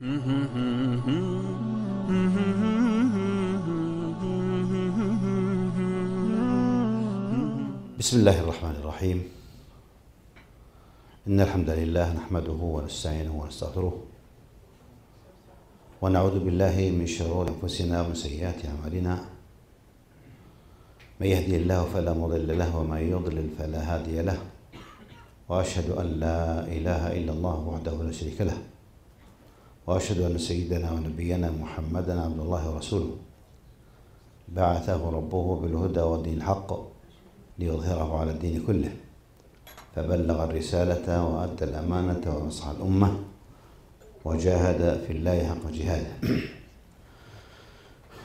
بسم الله الرحمن الرحيم. إن الحمد لله نحمده ونستعينه ونستغفره ونعوذ بالله من شرور أنفسنا ومن سيئات أعمالنا، من يهدي الله فلا مضل له ومن يضلل فلا هادي له، وأشهد أن لا إله إلا الله وحده لا شريك له، وأشهد أن سيدنا ونبينا محمدًا عبد الله ورسوله، بعثه ربه بالهدى ودين الحق ليظهره على الدين كله، فبلغ الرسالة وأدى الأمانة ونصح الأمة وجاهد في الله حق جهاده،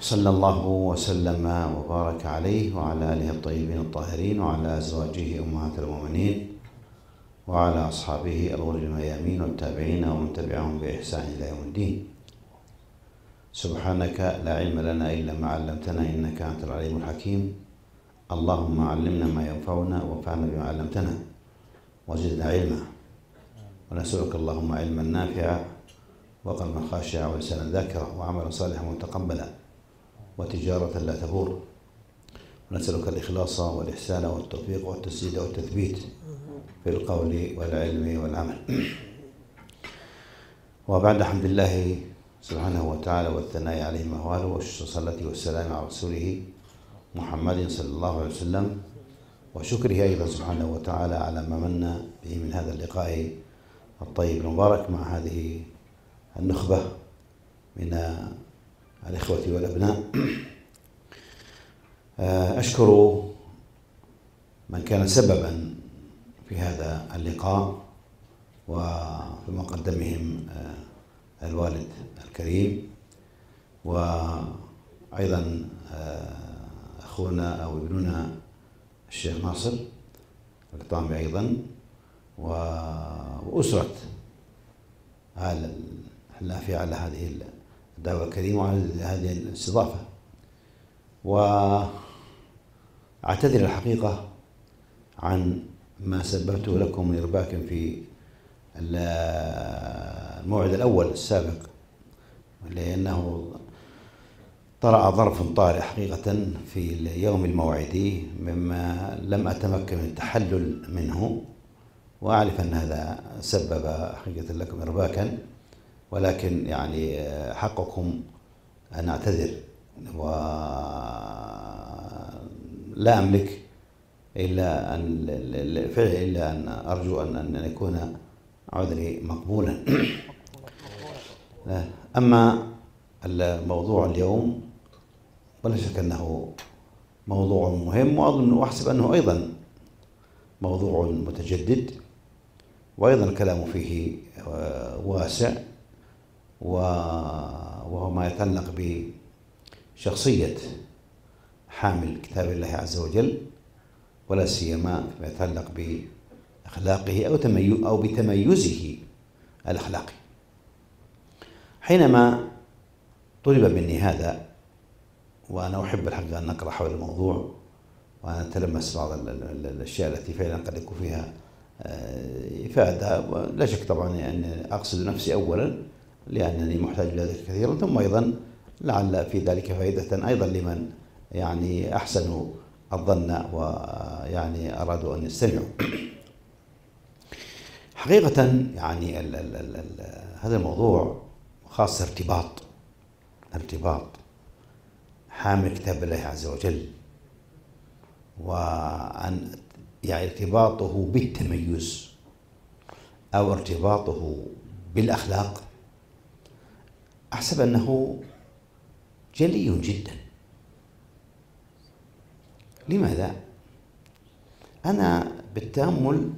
صلى الله وسلم وبارك عليه وعلى آله الطيبين الطاهرين وعلى أزواجه أمهات المؤمنين وعلى أصحابه الغر الميامين والتابعين ومن تبعهم بإحسان إلى يوم الدين. سبحانك لا علم لنا إلا ما علمتنا إنك أنت العليم الحكيم. اللهم علمنا ما ينفعنا وانفعنا بما علمتنا وزدنا علما، ونسألك اللهم علما نافعا وقلبا خاشعا ولسانا ذاكرا وعملا صالحا متقبلا وتجارة لا تبور، ونسألك الإخلاص والإحسان والتوفيق والتسديد والتثبيت في القول والعلم والعمل. وبعد حمد الله سبحانه وتعالى والثناء عليه مهواله والصلاة والسلام على رسوله محمد صلى الله عليه وسلم، وشكره أيضا سبحانه وتعالى على ما من به من هذا اللقاء الطيب المبارك مع هذه النخبة من الإخوة والأبناء. أشكر من كان سببا في هذا اللقاء، وفي مقدمهم الوالد الكريم، وأيضا أخونا أو ابننا الشيخ ناصر القطامي أيضا، وأسرة آل الحلافي على هذه الدعوة الكريمة وعلى هذه الاستضافة. وأعتذر الحقيقة عن ما سببته لكم من إرباك في الموعد الأول السابق، لأنه طرأ ظرف طارئ حقيقة في اليوم الموعدي مما لم أتمكن من التحلل منه، وأعرف أن هذا سبب حقيقة لكم إرباكا، ولكن يعني حقكم أن أعتذر، ولا أملك إلا أن أرجو أن يكون عذري مقبولا. أما الموضوع اليوم ولا شك أنه موضوع مهم، وأظن وأحسب أنه أيضا موضوع متجدد، وأيضا الكلام فيه واسع، وهو ما يتعلق بشخصية حامل كتاب الله عز وجل، ولا سيما فيما يتعلق بأخلاقه أو بتميزه الأخلاقي. حينما طلب مني هذا، وأنا أحب الحقيقة أن نقرأ حول الموضوع ونتلمس بعض الأشياء التي فعلا قد يكون فيها إفادة، لا شك طبعا أن أقصد نفسي أولا لأنني محتاج لذلك كثيرا، ثم أيضا لعل في ذلك فائدة أيضا لمن يعني أحسنوا الظن ويعني أرادوا أن يستمعوا. حقيقة يعني هذا الموضوع خاصة ارتباط حامل كتاب الله عز وجل، وأن يعني ارتباطه بالتميز أو ارتباطه بالأخلاق، أحسب أنه جلي جدا. لماذا؟ أنا بالتأمل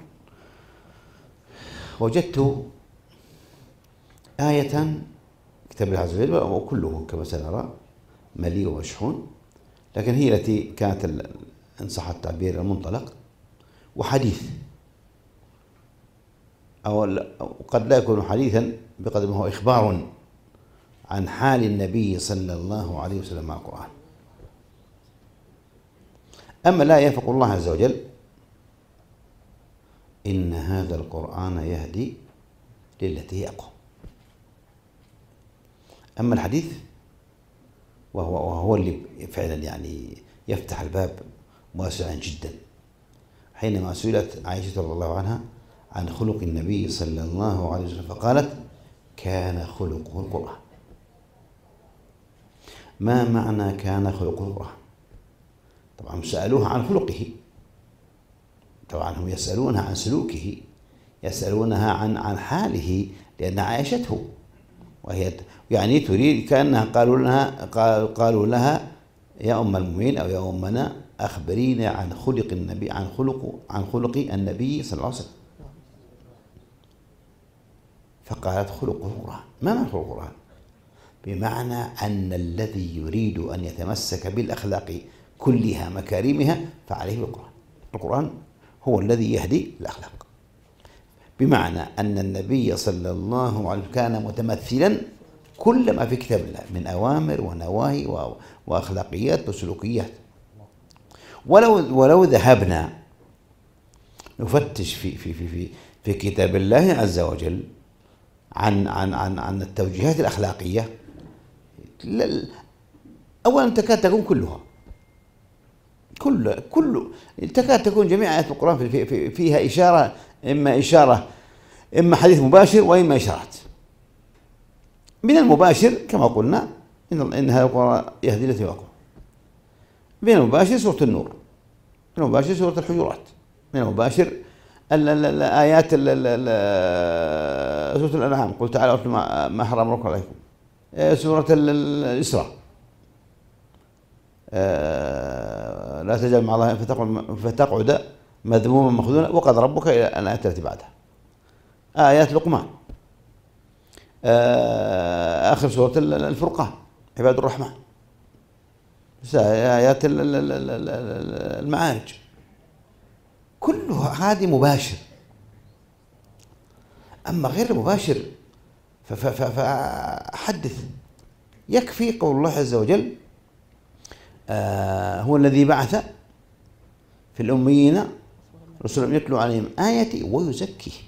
وجدت آية كتاب الله عز وجل، وكله كما سنرى مليء ومشحون، لكن هي التي كانت إن صح التعبير المنطلق، وحديث أو قد لا يكون حديثا بقدر ما هو إخبار عن حال النبي صلى الله عليه وسلم مع القرآن. أما الآية فقول الله عز وجل: إن هذا القرآن يهدي للتي هي أقوم. أما الحديث وهو اللي فعلا يعني يفتح الباب واسعا جدا. حينما سئلت عائشة رضي الله عنها عن خلق النبي صلى الله عليه وسلم فقالت: كان خلقه القرآن. ما معنى كان خلقه القرآن؟ طبعا سألوها عن خلقه، طبعا هم يسألونها عن سلوكه، يسألونها عن حاله، لأن عايشته وهي يعني تريد، كأنها قالوا لها يا أم المؤمنين أو يا أمنا أخبرينا عن خلق النبي، عن خلق النبي صلى الله عليه وسلم. فقالت: خلقه القرآن. ما معنى خلق القرآن؟ بمعنى أن الذي يريد أن يتمسك بالأخلاق كلها مكارمها فعليه بالقرآن. القرآن هو الذي يهدي الأخلاق، بمعنى أن النبي صلى الله عليه وسلم كان متمثلا كل ما في كتاب الله من أوامر ونواهي وأخلاقيات وسلوكيات. ولو ذهبنا نفتش في في في في في كتاب الله عز وجل عن التوجيهات الأخلاقية، أولا تكاد تكون كلها، كل تكاد تكون جميع آيات القرآن فيها إشارة، إما حديث مباشر وإما إشارات. من المباشر كما قلنا إن هذا القرآن يهدي للتي أقوى. من المباشر سورة النور، من المباشر سورة الحجرات، من المباشر الآيات سورة الأنعام، قل تعالى أتل ما حرم ربكم عليكم، سورة الإسراء، لا تجعل مع الله فتقعد مذموما مخذولا، وقد ربك، إلى الآيات التي بعدها، آيات لقمان، آخر سورة الفرقان عباد الرحمن، آيات المعارج، كلها هذه مباشر. أما غير مباشر فحدث، يكفي قول الله عز وجل: هو الذي بعث في الأميين رسولا يتلو عليهم آياتي ويزكيهم.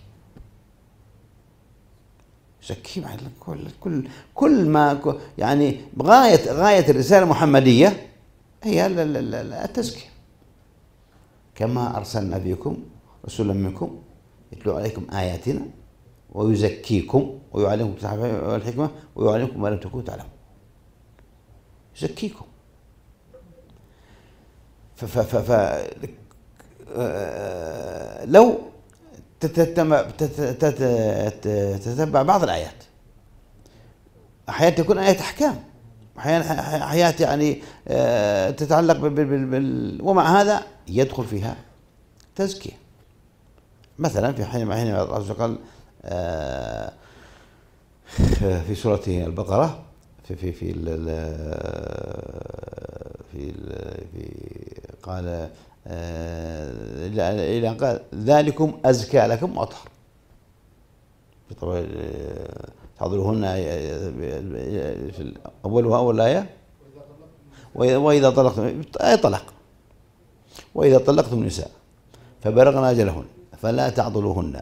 يزكيهم على كل ما يعني غاية الرسالة المحمدية هي التزكية. كما أرسلنا فيكم رسولا منكم يتلو عليكم آياتنا ويزكيكم ويعلمكم الكتاب والحكمة ويعلمكم ما لم تكونوا تعلمون. يزكيكم. لو تتبع بعض الآيات، أحيانا تكون آيات أحكام، أحيانا يعني تتعلق ومع هذا يدخل فيها تزكية. مثلا في حينما قال في سورة البقرة في في في ال في, في قال إلى أن قال: ذلكم أزكى لكم وأطهر. بطبع تعضلوهن أولها أول آية: وإذا طلقتم، آية طلاق، وإذا طلقتم النساء فبلغنا أجلهن فلا تعضلوهن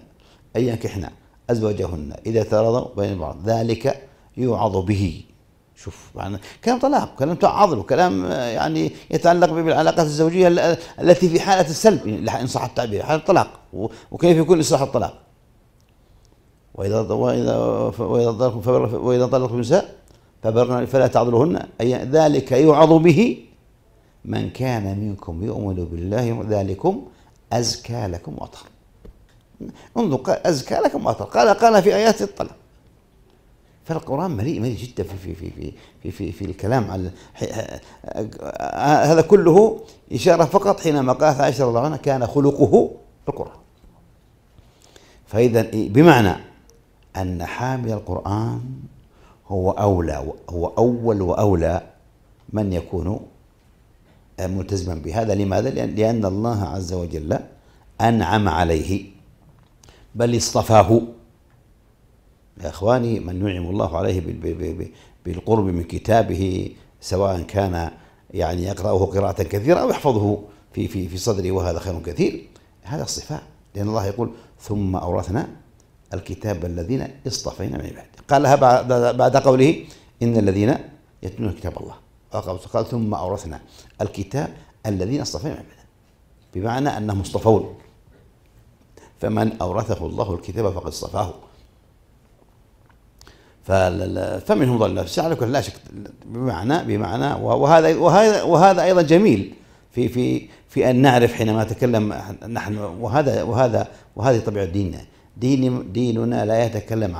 أن ينكحن أزواجهن إذا تراضوا بين بعض ذلك يوعظ به. شوف يعني كلام طلاق، كلام تعاضل، وكلام يعني يتعلق بالعلاقات الزوجيه التي في حاله السلب ان صح التعبير، حاله الطلاق، وكيف يكون اصلاح الطلاق. واذا طلقتم النساء فبلغنا فلا تعضلوهن ذلك يوعظ به من كان منكم يؤمن بالله ذلكم ازكى لكم واطهر. انظر، ازكى لكم واطهر، قال في ايات الطلاق. فالقرآن مليء جدا في في في في في في الكلام على هذا كله إشارة فقط. حينما قالت عائشة رضي الله عنها كان خلقه القرآن، فإذا بمعنى أن حامل القرآن هو أول وأولى من يكون ملتزما بهذا. لماذا؟ لأن الله عز وجل أنعم عليه بل اصطفاه. يا إخواني، من ينعم الله عليه بالقرب من كتابه، سواء كان يعني يقرأه قراءة كثيرة أو يحفظه في في في صدره، وهذا خير كثير، هذا الصفة. لأن الله يقول: ثم أورثنا الكتاب الذين اصطفينا من عباده. قالها بعد قوله: إن الذين يتلون كتاب الله قال ثم أورثنا الكتاب الذين اصطفينا من عبادنا، بمعنى أنهم اصطفون، فمن أورثه الله الكتاب فقد اصطفاه فمنهم ضل السعي لا شك، بمعنى وهذا أيضا جميل في في في أن نعرف حينما نتكلم نحن، وهذه طبيعة ديننا. ديننا لا يتكلم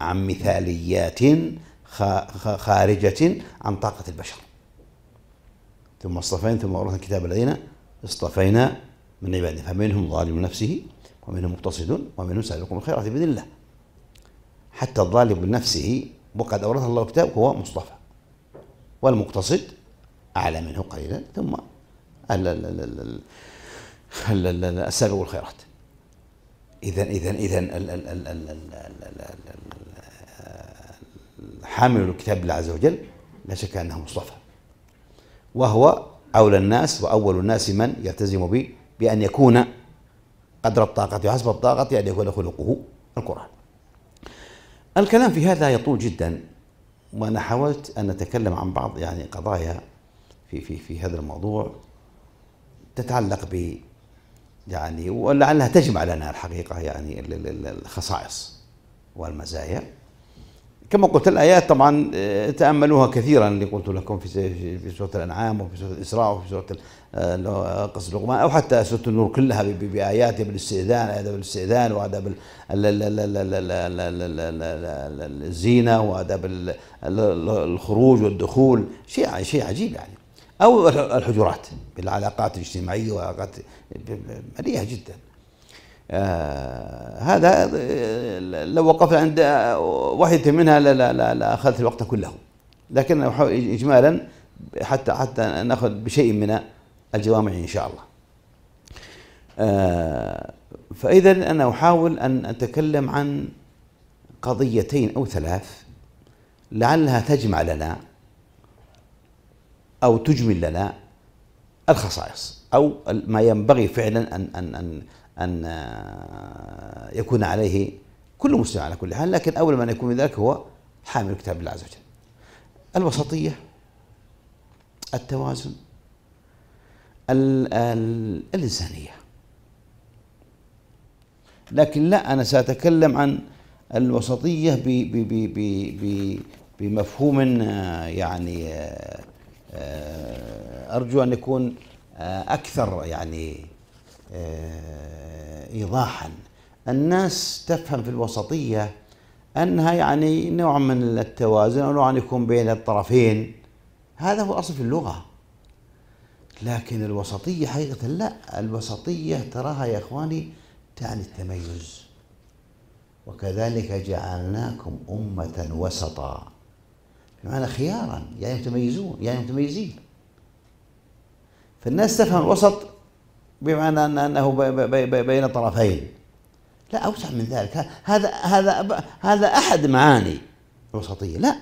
عن مثاليات خارجة عن طاقة البشر. ثم اصطفينا ثم أورثنا الكتاب الذين اصطفينا من عبادنا فمنهم ظالم نفسه ومنهم مقتصد ومنهم سابق بالخيرات بإذن الله. حتى الظالم نفسه وقد أورثه الله الكتاب هو مصطفى، والمقتصد أعلى منه قليلا، ثم السابق بالخيرات. إذا حامل الكتاب الله عز وجل لا شك أنه مصطفى، وهو أولى الناس وأول الناس من يلتزم به بأن يكون قدر الطاقة وحسب الطاقة أن يكون خلقه القرآن. الكلام في هذا يطول جدا، وأنا حاولت أن أتكلم عن بعض قضايا في هذا الموضوع تتعلق ب ولعلها تجمع لنا الحقيقة الخصائص والمزايا. كما قلت الآيات طبعا تأملوها كثيرا، اللي قلت لكم في سورة الأنعام وفي سورة الإسراء وفي سورة قصص لقمان أو حتى سورة النور كلها بآيات بالاستئذان، آداب الاستئذان وآداب الزينة وآداب الخروج والدخول، شيء عجيب أو الحجرات بالعلاقات الاجتماعية وعلاقات مليئة جدا. هذا لو وقفت عند واحدة منها لأخذت الوقت كله، لكن نحاول إجمالا حتى نأخذ بشيء من الجوامع إن شاء الله. فإذا أنا أحاول أن أتكلم عن قضيتين أو ثلاث لعلها تجمع لنا أو تجمل لنا الخصائص أو ما ينبغي فعلا أن يكون عليه كل مسلم على كل حال، لكن أول من يكون ذلك هو حامل كتاب الله عز وجل. الوسطية، التوازن، الإنسانية. لكن لا، أنا سأتكلم عن الوسطية بمفهوم أرجو أن يكون أكثر إيضاحا. الناس تفهم في الوسطية أنها نوع من التوازن أو نوع يكون بين الطرفين، هذا هو أصل في اللغة. لكن الوسطية حقيقة لا، الوسطية تراها يا إخواني تعني التميز. وكذلك جعلناكم أمة وسطا، بمعنى خيارا، متميزون، متميزين. فالناس تفهم الوسط بمعنى أنه بين طرفين، لا، أوسع من ذلك. هذا أحد معاني الوسطية. لا،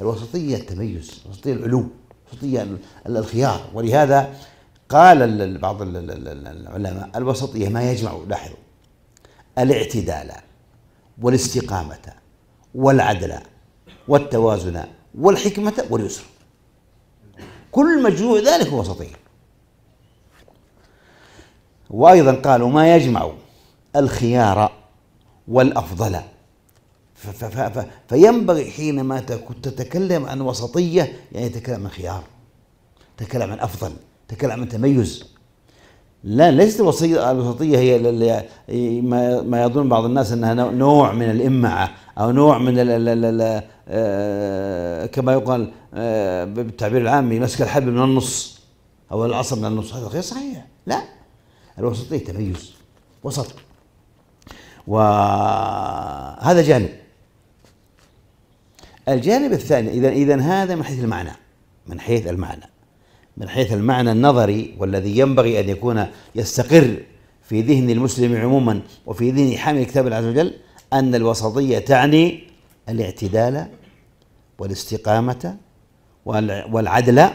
الوسطية التميز، الوسطية العلو، الوسطية الخيار. ولهذا قال بعض العلماء الوسطية ما يجمع، لاحظوا، الاعتدال والاستقامة والعدل والتوازن والحكمة واليسر، كل مجموع ذلك هو وسطية. وأيضا قالوا ما يجمع الخيار والأفضل. فينبغي حينما تتكلم عن وسطية تتكلم عن خيار، تتكلم عن أفضل، تتكلم عن تميز. لا، ليست الوسطية هي ما يظن بعض الناس أنها نوع من الإمعة أو نوع من كما يقال بالتعبير العامي مسك الحبل من النص أو العصا من النص، هذا غير صحيح. لا، الوسطية تميز، وسط. وهذا جانب. الجانب الثاني إذا هذا من حيث المعنى، النظري، والذي ينبغي أن يكون يستقر في ذهن المسلم عموما وفي ذهن حامل كتاب الله عز وجل، أن الوسطية تعني الاعتدال والاستقامة والعدل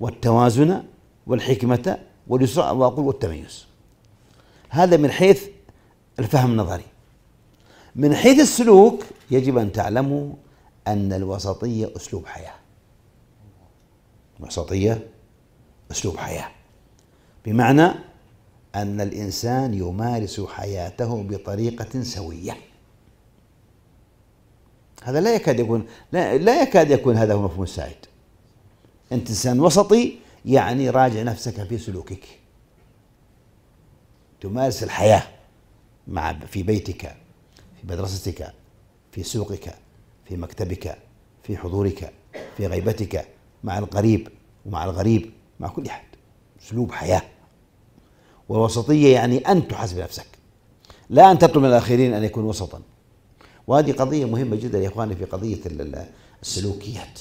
والتوازن والحكمة واليسر والتميز. هذا من حيث الفهم النظري. من حيث السلوك يجب أن تعلموا أن الوسطية أسلوب حياة. الوسطية أسلوب حياة، بمعنى أن الإنسان يمارس حياته بطريقة سوية. هذا لا يكاد يكون هذا هو مفهوم السعيد. أنت إنسان وسطي، يعني راجع نفسك في سلوكك، تمارس الحياة في بيتك، في مدرستك، في سوقك، في مكتبك، في حضورك، في غيبتك، مع القريب ومع الغريب، مع كل أحد. أسلوب حياة. والوسطية يعني أن تحاسب نفسك، لا أن تطلب من الآخرين أن يكونوا وسطا. وهذه قضية مهمة جدا يا إخواني في قضية السلوكيات،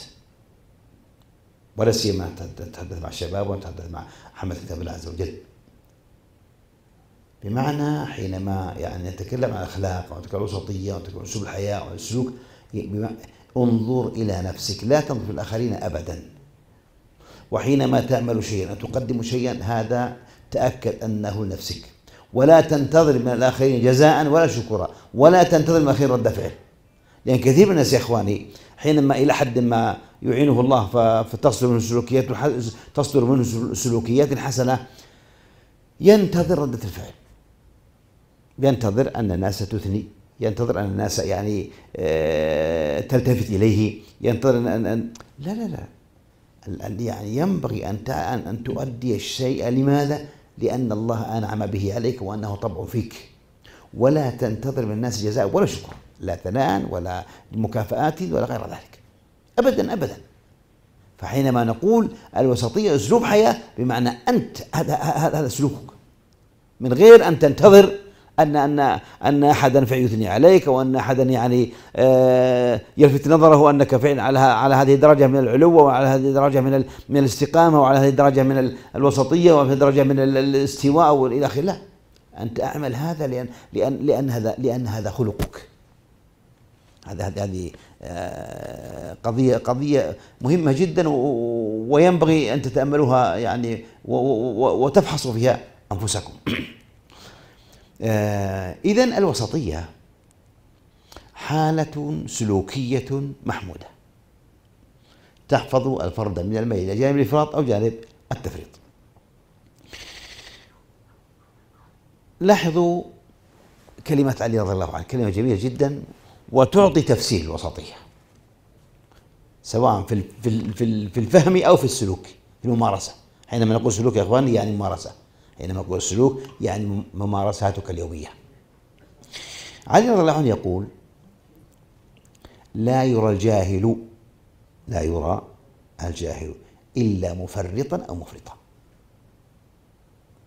ولا سيما نتحدث مع الشباب ونتحدث مع حملة كتاب الله عز وجل. بمعنى حينما يعني نتكلم عن الأخلاق ونتكلم عن الوسطية ونتكلم عن أسلوب الحياة والسلوك، انظر إلى نفسك، لا تنظر إلى الآخرين أبدا. وحينما تعمل شيئا وتقدم شيئا، هذا تأكد أنه لنفسك، ولا تنتظر من الآخرين جزاء ولا شكرا، ولا تنتظر من الآخرين رد فعل. لأن كثير من الناس يا إخواني حينما إلى حد ما يعينه الله فتصدر منه سلوكيات حسنة، ينتظر ردة الفعل، ينتظر أن الناس تثني، ينتظر أن الناس يعني تلتفت إليه، ينتظر أن لا، يعني ينبغي أن تؤدي الشيء. لماذا؟ لأن الله أنعم به عليك وأنه طبع فيك، ولا تنتظر من الناس جزاء ولا شكر، لا ثناء ولا مكافآت ولا غير ذلك، أبدا أبدا. فحينما نقول الوسطية أسلوب حياة، بمعنى أنت هذا سلوكك، من غير أن تنتظر أن أحدا يثني عليك، وأن أحدا يعني يلفت نظره أنك فعلا على هذه الدرجة من العلو، وعلى هذه الدرجة من الاستقامة، وعلى هذه الدرجة من الوسطية، وعلى هذه الدرجة من الاستواء وإلى آخره. لا، أنت أعمل هذا لأن هذا خلقك. هذه قضية مهمة جدا، وينبغي أن تتأملوها يعني وتفحصوا فيها أنفسكم. إذن الوسطية حالة سلوكية محمودة تحفظ الفرد من الميل إلى جانب الإفراط أو جانب التفريط. لاحظوا كلمة علي رضي الله عنه، كلمة جميلة جدا وتعطي تفسير الوسطية، سواء في الفهم أو في السلوك، في الممارسة. حينما نقول سلوك يا إخواني يعني ممارسة، حينما نقول سلوك يعني ممارساتك اليومية. علي رضي الله عنه يقول: لا يرى الجاهل إلا مفرطا أو مفرطا.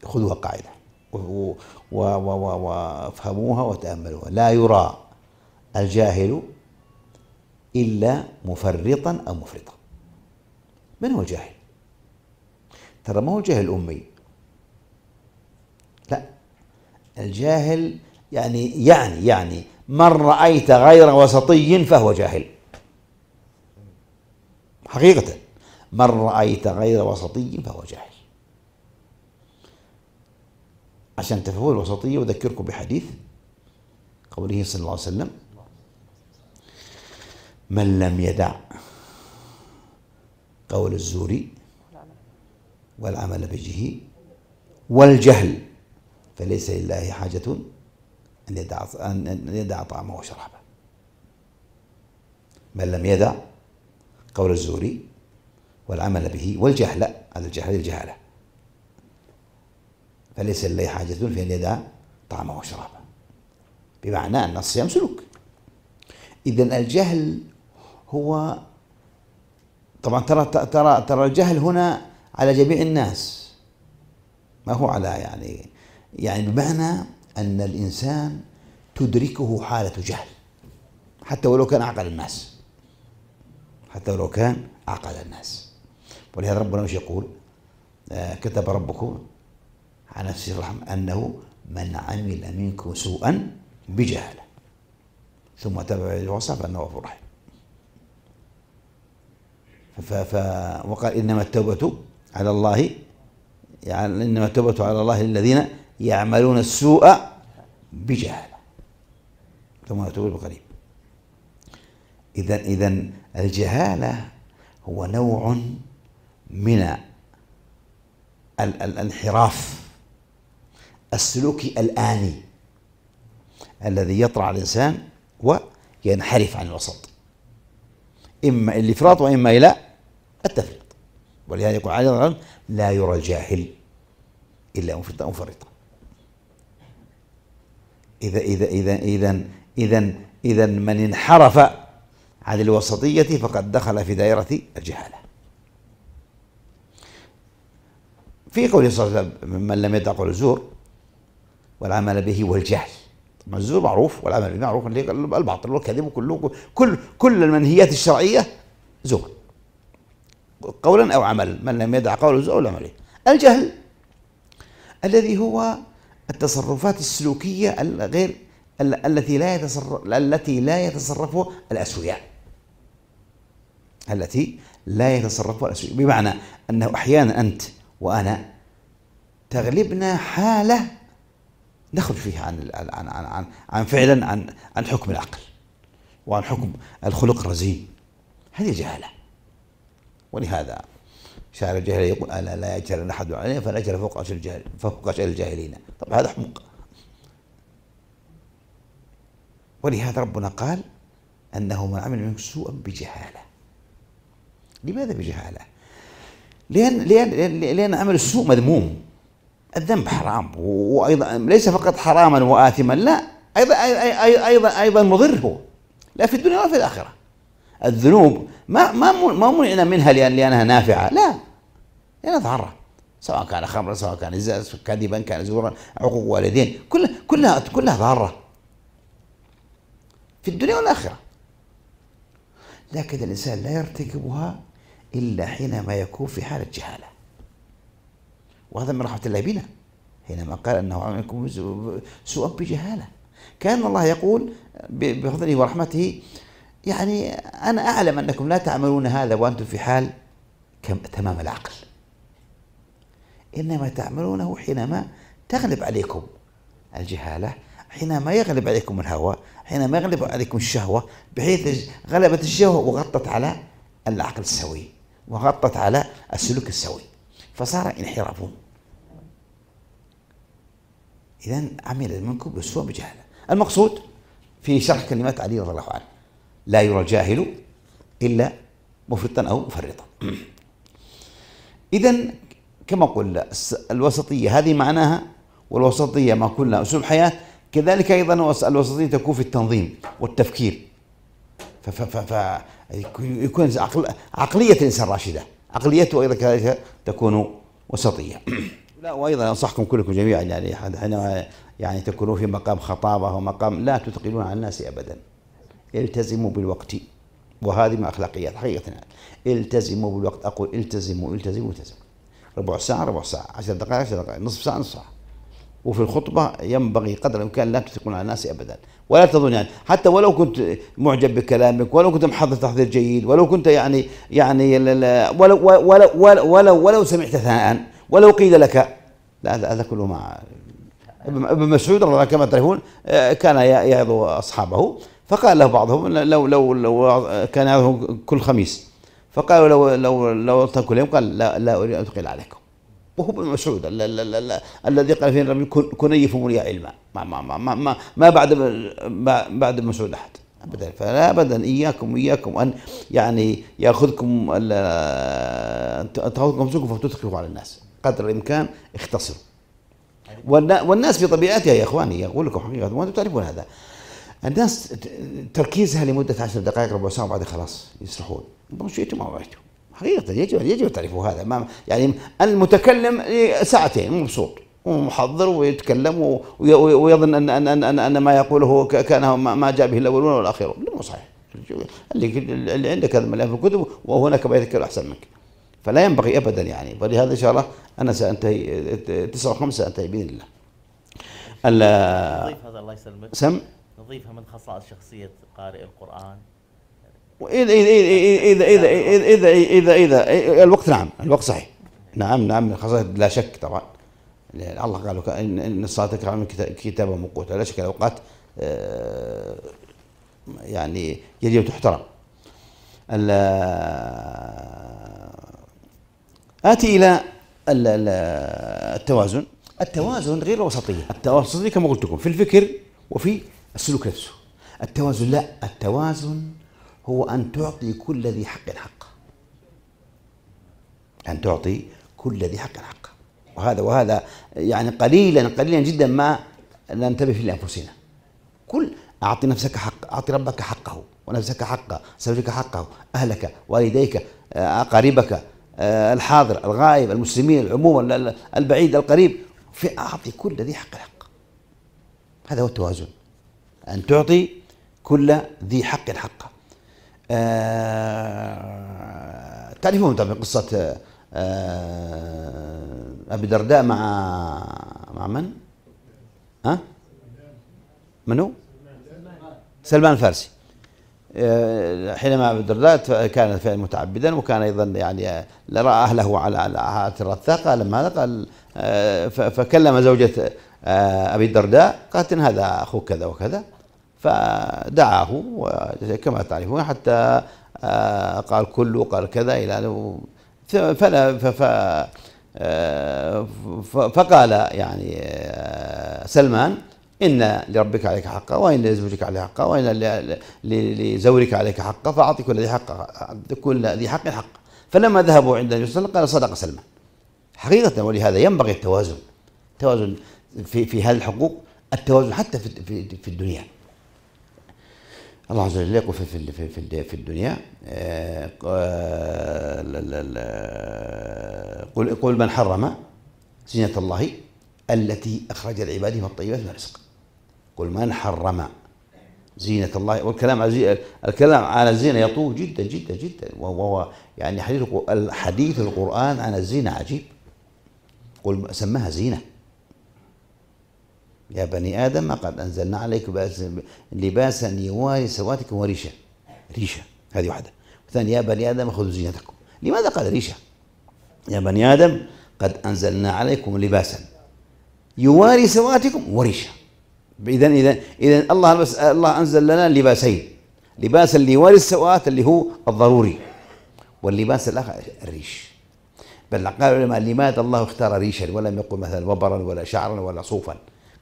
خذوها قاعدة وافهموها وتأملوها، لا يرى الجاهل إلا مفرطا أو مفرطا. من هو الجاهل؟ ترى ما هو الجاهل الأمي، لا، الجاهل يعني من رأيت غير وسطي فهو جاهل. حقيقة من رأيت غير وسطي فهو جاهل. عشان تفهموا الوسطية أذكركم بحديث قوله صلى الله عليه وسلم: من لم يدع قول الزور والعمل به والجهل فليس لله حاجة أن يدع طعامه وشرابه. من لم يدع قول الزور والعمل به والجهل، هذا الجهالة، فليس لله حاجة في أن يدع طعامه وشرابه، بمعنى أن الصيام سلوك. إذن الجهل هو طبعا ترى الجهل هنا على جميع الناس، ما هو على يعني بمعنى أن الإنسان تدركه حالة جهل، حتى ولو كان أعقل الناس، حتى ولو كان أعقل الناس. ولهذا ربنا مش يقول كتب ربكم على نفسه الرحمة أنه من عمل منكم سوءا بجهالة ثم تبع الوصف فأنه غفور رحيم. وقال إنما التوبة على الله للذين يعملون السوء بجهالة ثم يتوبون قريب. إذا الجهالة هو نوع من الانحراف السلوكي الآني الذي يطرع الإنسان وينحرف عن الوسط، إما الإفراط وإما إلى التفريط. ولهذا يقول عليه الصلاة والسلام: لا يرى الجاهل إلا منفرطا. إذا من انحرف عن الوسطية فقد دخل في دائرة الجهالة. في قول صلى الله عليه وسلم: من لم يدع قول الزور والعمل به والجهل. طبعا الزور معروف والعمل به معروف، الباطل والكذب كله، كل المنهيات الشرعية زور قولا أو عمل. من لم يدع قول الزور والعمل به. الجهل الذي هو التصرفات السلوكية الغير التي لا يتصرفها الأسوياء، بمعنى أنه أحيانا أنت وأنا تغلبنا حالة نخرج فيها عن عن عن عن, عن فعلا عن عن حكم العقل وعن حكم الخلق الرزين. هذه جهالة. ولهذا شاعر الجاهل يقول: ألا لا يجهل أحد علينا فنجهل فوق شأن الجاهلين. طبعا هذا حمق. ولهذا ربنا قال أنه من عمل منكم سوءا بجهالة. لماذا بجهالة؟ لأن عمل السوء مذموم، الذنب حرام، وأيضا ليس فقط حراما وآثما، لا، أيضا مضر هو، لا في الدنيا ولا في الآخرة. الذنوب ما منعنا منها لأنها نافعة، لا، لأنها ضارة، سواء كان خمرا، سواء كان إزاز، كذبا، كان زورا، عقوق والدين، كلها ضارة في الدنيا والآخرة. لكن الإنسان لا يرتكبها إلا حينما يكون في حالة جهالة، وهذا من رحمة الله بنا حينما قال أنه عمل منكم سوءا بجهالة. كان الله يقول بفضله ورحمته: يعني أنا أعلم أنكم لا تعملون هذا وأنتم في حال تمام العقل، إنما تعملونه حينما تغلب عليكم الجهالة، حينما يغلب عليكم الهوى، حينما يغلب عليكم الشهوة، بحيث غلبت الشهوة وغطت على العقل السوي وغطت على السلوك السوي، فصار انحرافون. إذا عمل منكم سوءا بجهالة. المقصود في شرح كلمات علي رضي الله عنه: لا يرى الجاهل إلا مفرطا أو مفرطا. إذا كما قلنا الوسطية هذه معناها، والوسطية ما قلنا أسلوب حياة. كذلك أيضا الوسطية تكون في التنظيم والتفكير، يكون عقلية الإنسان راشدة، عقليته أيضا كذلك تكون وسطية. لا، وأيضا أنصحكم كلكم جميعا يعني تكونوا في مقام خطابة ومقام لا تثقلون على الناس أبدا، التزموا بالوقت، وهذه من أخلاقيات حقيقة. التزموا بالوقت، أقول التزموا، ربع ساعة، 10 دقائق، 10 دقائق، نصف ساعة. وفي الخطبة ينبغي قدر الإمكان لا تثقون على الناس أبدا، ولا تظن حتى ولو كنت معجب بكلامك، ولو كنت محضر تحضير جيد، ولو كنت ولو سمعت ثناء، ولو قيل لك لا، هذا كله مع ابن مسعود رضي الله عنه كما تعرفون كان يعظ أصحابه، فقال له بعضهم: لو كان يعظهم كل خميس، فقالوا لو كل يوم، قال: لا أريد أن أثقل عليكم. وهو ابن مسعود الذي قال فيه النبي: كنيفهم لي علما. ما بعد ابن مسعود احد ابدا. فلا ابدا، اياكم ان ياخذكم تاخذكم فتثقلوا على الناس، قدر الامكان اختصروا. والناس بطبيعتها يا اخواني، اقول لكم حقيقه وانتم تعرفون هذا، الناس تركيزها لمده 10 دقائق، ربع ساعه، وبعدين خلاص يسرحون. شئتم او عشتم حقيقة يجب أن تعرفوا هذا. المتكلم ساعتين مبسوط ومحضر ويتكلم ويظن أن ما يقوله كان ما جاء به الأولون والآخرون. لا، مو صحيح. اللي عندك هذا المليان في الكتب وهناك ما يتكلم أحسن منك، فلا ينبغي أبدا. ولهذا إن شاء الله أنا سأنتهي 9:05، سأنتهي بإذن الله. نضيف هذا، الله يسلمك، نضيفها من خصائص شخصية قارئ القرآن. إذا إذا إذا إذا إذا إذا الوقت، الوقت صحيح، نعم، خاصة لا شك طبعا. الله قال: إن الصلاة تنهى عن كتابة موقوتة. لا شك الأوقات يجب تحترم، آتي إلى التوازن. التوازن غير الوسطية، الوسطية كما قلت لكم في الفكر وفي السلوك نفسه. التوازن لا، التوازن هو أن تعطي كل ذي حق حقه، أن تعطي كل ذي حق حقه، وهذا يعني قليلا جدا ما ننتبه فيه لأنفسنا. كل أعطي نفسك حق، أعطي ربك حقه، ونفسك حقه، زوجك حقه، أهلك، والديك، أقاربك، الحاضر، الغائب، المسلمين، العموم، البعيد، القريب، في أعطي كل ذي حق حق. هذا هو التوازن، أن تعطي كل ذي حق حقه. تعرفون طبعا قصة أبي الدرداء مع من؟ ها؟ منو؟ سلمان الفارسي. حينما أبي الدرداء كان فعلا متعبدا، وكان أيضا يعني رأى أهله على الرثاقة، لما قال فكلم زوجة أبي الدرداء قالت إن هذا أخوك كذا وكذا، فدعاه كما تعرفون حتى قال كله قال كذا إلى فقال يعني سلمان إن لربك عليك حقا، وإن لزوجك عليك حقا، وإن لزورك عليك حقا، فأعطي كل ذي حق حقا. فلما ذهبوا عند النبي صلى الله عليه وسلم قال صدق سلمان حقيقة. ولهذا ينبغي التوازن، التوازن في هذه الحقوق، التوازن حتى في الدنيا. الله عز وجل يقول في الدنيا قل من حرم زينة الله التي أخرج لعباده والطيبات من الرزق. قل من حرم زينة الله، والكلام على الزينة يطول جدا جدا جدا، وهو يعني حديث القرآن عن الزينة عجيب. قل سماها زينة، يا بني آدم قد أنزلنا عليكم لباسا يواري سواتكم وريشة، ريشة هذه واحدة. والثانية يا بني آدم خذوا زينتكم. لماذا قال ريشة؟ يا بني آدم قد أنزلنا عليكم لباسا يواري سواتكم وريشة. إذا الله أنزل لنا لباسين، لباس اللي يواري السوات اللي هو الضروري، واللباس الآخر الريش. بل قالوا العلماء لماذا الله اختار ريشا ولم يقل مثلا وبرا ولا شعرا ولا صوفا؟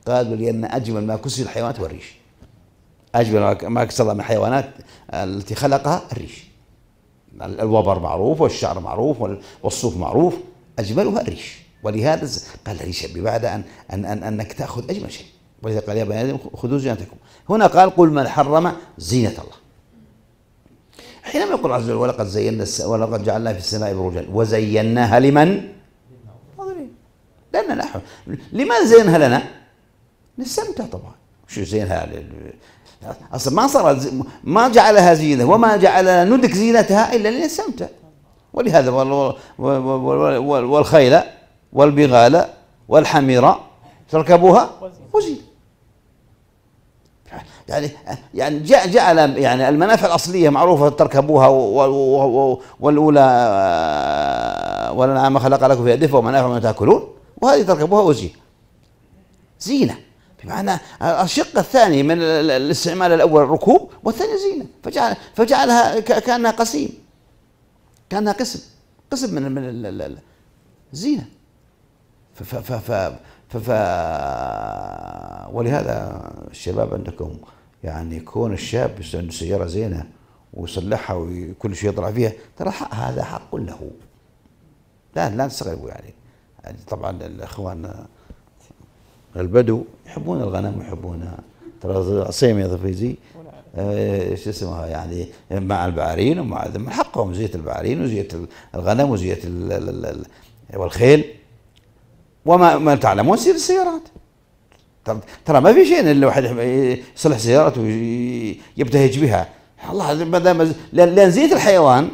قالوا لأن أجمل ما كسر الحيوانات والريش، أجمل ما كسر الله من الحيوانات التي خلقها الريش. الوبر معروف، والشعر معروف، والصوف معروف، أجملها الريش. ولهذا قال ريش بعد أن أنك تأخذ أجمل شيء. ولذا قال يا بني آدم خذوا زينتكم. هنا قال قل من حرم زينة الله. حينما يقول عز وجل ولقد جعلنا في السماء بروجا وزيناها لمن؟ لأننا نحن لماذا زينها لنا؟ نستمتع طبعا. شو زينها؟ أصلا ما جعلها زينة، وما جعل ندرك زينتها إلا لنستمتع. ولهذا والخيل والبغال والحمير تركبوها وزينة. يعني جعل يعني المنافع الأصلية معروفة تركبوها، والأولى والأنعام خلق لكم فيها دفء ومنافع ما تأكلون، وهذه تركبوها وزينة. زينة بمعنى الشق الثاني من الاستعمال الأول الركوب، والثاني زينة، فجعلها كأنها قسيم، كأنها قسم من الزينة. ولهذا الشباب عندكم يعني يكون الشاب عنده سيارة زينة ويصلحها وكل شيء يطلع فيها، ترى هذا حق له، لا تستغربوا يعني طبعا الإخوان البدو يحبون الغنم ويحبون ترى عصيمة ضفيزي شو اسمها يعني مع البعارين، ومع من حقهم زيت البعارين وزيت الغنم وزيت والخيل، وما ما تعلمون سير السيارات. ترى ما في شيء ان الواحد يصلح سيارته ويبتهج بها، الله ما دام لان زيت الحيوان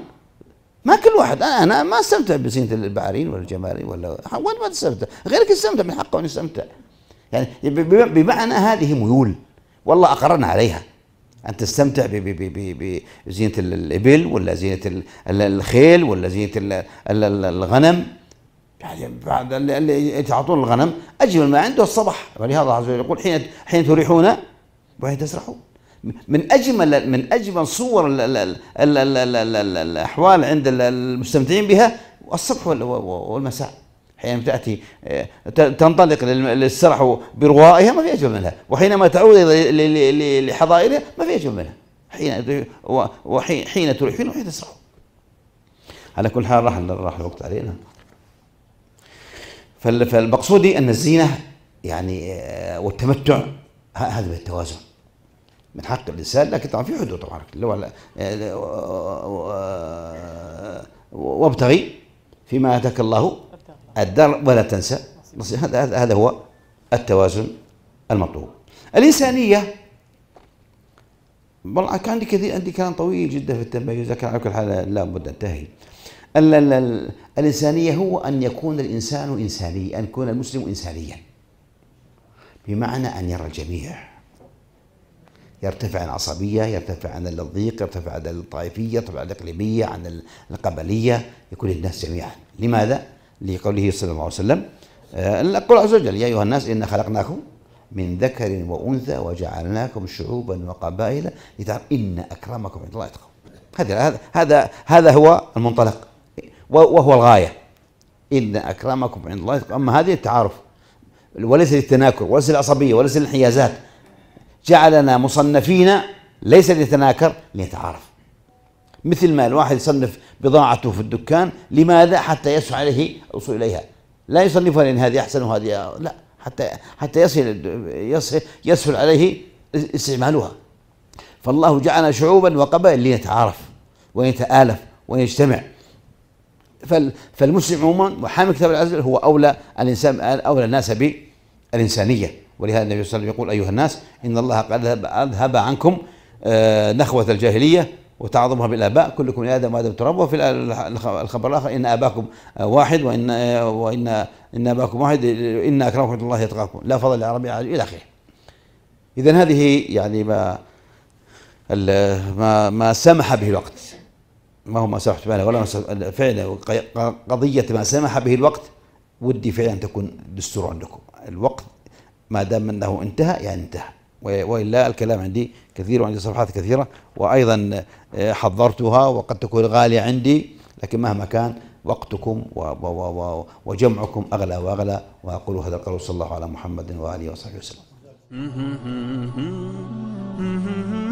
ما كل واحد. انا ما استمتع بزينة البعارين ولا الجمارين ولا حيوان، ما تستمتع، غيرك يستمتع، من حقه ان يستمتع. يعني بمعنى هذه ميول، والله أقررنا عليها أن تستمتع بزينة الإبل ولا زينة الخيل ولا زينة الغنم. يعني بعد اللي تعطون الغنم أجمل ما عنده الصبح، ولهذا الله عز وجل يقول حين تريحون وحين تسرحون. من أجمل صور الأحوال عند المستمتعين بها الصبح والمساء. حينما تأتي تنطلق للسرح برغائها ما في أجمل منها، وحينما تعود لحظائرها ما في أجمل منها، حين تروحين وحين تسرح. على كل حال راح الوقت علينا. فالمقصود أن الزينة يعني والتمتع هذا بالتوازن من حق الإنسان، لكن طبعا في حدود طبعا. وابتغي فيما آتاك الله الدار ولا تنسى، هذا هو التوازن المطلوب. الإنسانية والله كان عندي كلام طويل جدا في التميز، لكن على كل حال لا بد انتهي. الإنسانية هو أن يكون الإنسان إنسانيا، أن يكون المسلم إنسانيا، بمعنى أن يرى الجميع، يرتفع عن العصبية، يرتفع عن الضيق، يرتفع عن الطائفية، يرتفع عن الإقليمية، عن القبلية، لكل الناس جميعا. لماذا؟ لقوله صلى الله عليه وسلم قل عز وجل يا أيها الناس إنا خلقناكم من ذكر وأنثى وجعلناكم شعوبا وقبائل لتعلموا إن أكرمكم عند الله أتقاكم. هذا هو المنطلق وهو الغاية، إن أكرمكم عند الله أتقاكم. أما هذه التعارف وليس للتناكر وليس للعصبية وليس للانحيازات، جعلنا مصنفين ليس لنتناكر، لنتعارف. مثل ما الواحد يصنف بضاعته في الدكان، لماذا؟ حتى يسعى عليه الوصول إليها، لا يصنفها لأن هذه أحسن وهذه لا، حتى يسهل عليه استعمالها. فالله جعلنا شعوبا وقبائل لنتعارف ونتآلف ونجتمع. فالمسلم عموما وحامل كتاب الله عز وجل هو أولى الناس بالإنسانية. ولهذا النبي صلى الله عليه وسلم يقول أيها الناس إن الله قد أذهب عنكم نخوة الجاهلية وتعظمها بالآباء، كلكم من آدم وآدم تراب. وفي الخبر الآخر إن آباكم واحد وإن آباكم واحد إن أكرمكم عند الله أتقاكم لا فضل للعربي إلى آخره. إذن هذه يعني ما سمح به الوقت، ما هو ما سمحت به ولا فعلا قضية ما سمح به الوقت. ودي فعلا تكون دستور عندكم، الوقت ما دام أنه انتهى يعني انتهى، وإلا الكلام عندي كثير وعندي صفحات كثيرة، وأيضا حضرتها وقد تكون غالية عندي، لكن مهما كان وقتكم وجمعكم أغلى وأغلى. وأقول هذا القول صلى الله على محمد وآله وصحبه وسلم.